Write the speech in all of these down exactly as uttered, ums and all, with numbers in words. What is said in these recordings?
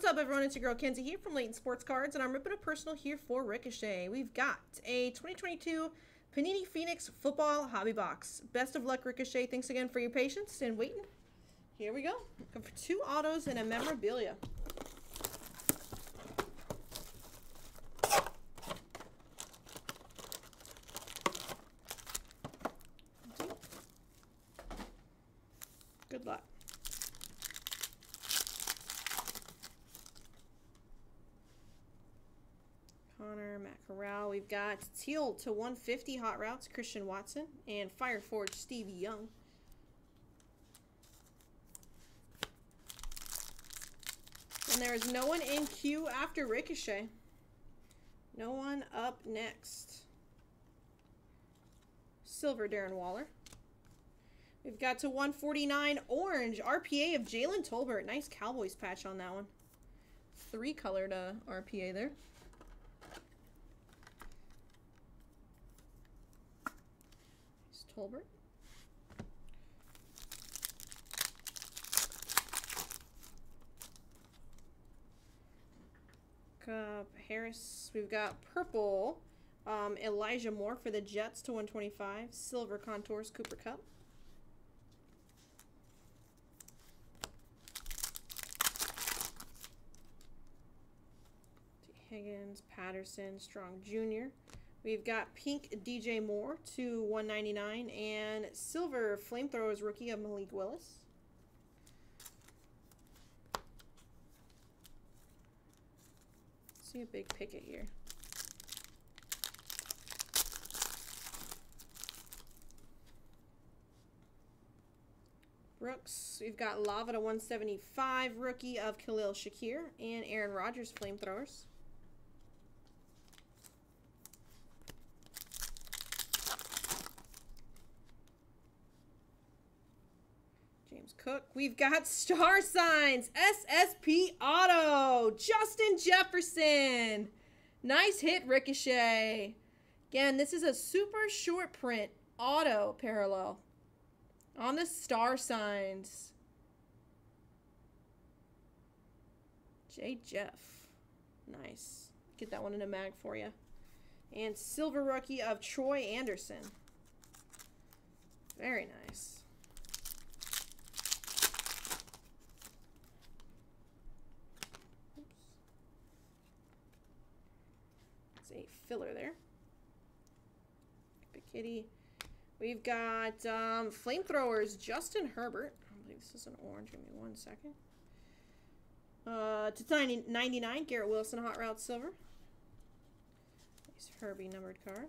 What's up, everyone? It's your girl Kenzie here from Layton Sports Cards, and I'm ripping a personal here for Ricochet. We've got a twenty twenty-two Panini Phoenix Football Hobby Box. Best of luck, Ricochet. Thanks again for your patience and waiting. Here we go. Come for two autos and a memorabilia. Good luck. Connor, Matt Corral. We've got Teal to one fifty Hot Routes, Christian Watson, and Fireforge, Stevie Young. And there is no one in queue after Ricochet. No one up next. Silver, Darren Waller. We've got to one forty-nine orange R P A of Jalen Tolbert. Nice Cowboys patch on that one. Three colored uh, R P A there. Nice Tolbert. Uh, Harris, we've got purple um, Elijah Moore for the Jets to one twenty-five, silver contours Cooper Cup. T. Higgins, Patterson, Strong Junior We've got pink D J Moore to one ninety-nine and silver flamethrowers rookie of Malik Willis. See a big picket here. Brooks, we've got Lava to one seventy-five, rookie of Khalil Shakir, and Aaron Rodgers flamethrowers. James Cook. We've got Star Signs, S S P Auto, Justin Jefferson. Nice hit, Ricochet. Again, this is a super short print auto parallel on the Star Signs. J. Jeff. Nice. Get that one in a mag for you. And silver rookie of Troy Anderson. Very nice. A filler there. Big kitty. We've got um, flamethrowers, Justin Herbert. I believe this is an orange. Give me one second. Uh, to ninety-nine, Garrett Wilson, Hot Route Silver. Nice Herbie numbered card.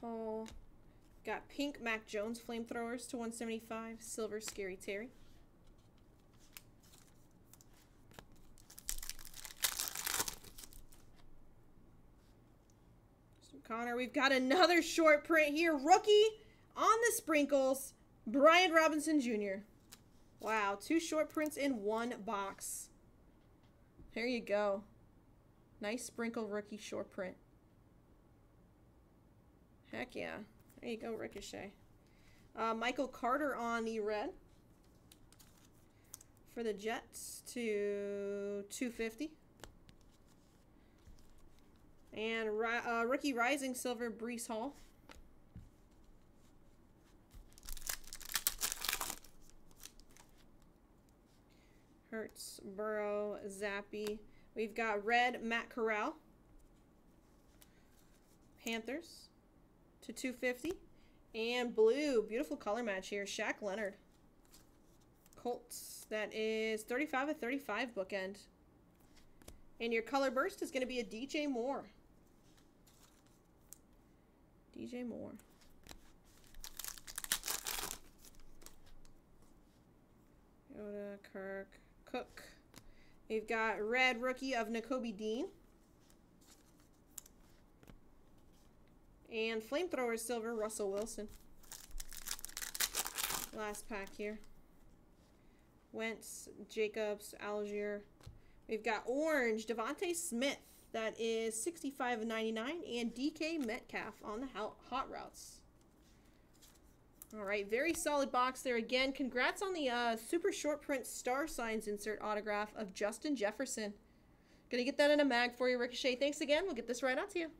Hole. Got pink Mac Jones flamethrowers to one seventy-five, silver Scary Terry. Connor, we've got another short print here. Rookie on the sprinkles, Brian Robinson Junior Wow, two short prints in one box. There you go. Nice sprinkle rookie short print. Heck yeah. There you go, Ricochet. Uh, Michael Carter on the red for the Jets to two fifty. And uh, rookie rising silver, Brees Hall. Hurts, Burrow, Zappy. We've got red, Matt Corral. Panthers to two fifty, and blue, beautiful color match here, Shaq Leonard. Colts, that is thirty-five of thirty-five bookend. And your color burst is going to be a D J Moore. D J Moore. Yoda, Kirk, Cook. We've got red rookie of Nakobe Dean. And flamethrower silver, Russell Wilson. Last pack here. Wentz, Jacobs, Algier. We've got orange, Devontae Smith. That is sixty-five of ninety-nine, and D K Metcalf on the Hot Routes. All right, very solid box there again. Congrats on the uh, super short print star signs insert autograph of Justin Jefferson. Gonna get that in a mag for you, Ricochet. Thanks again. We'll get this right out to you.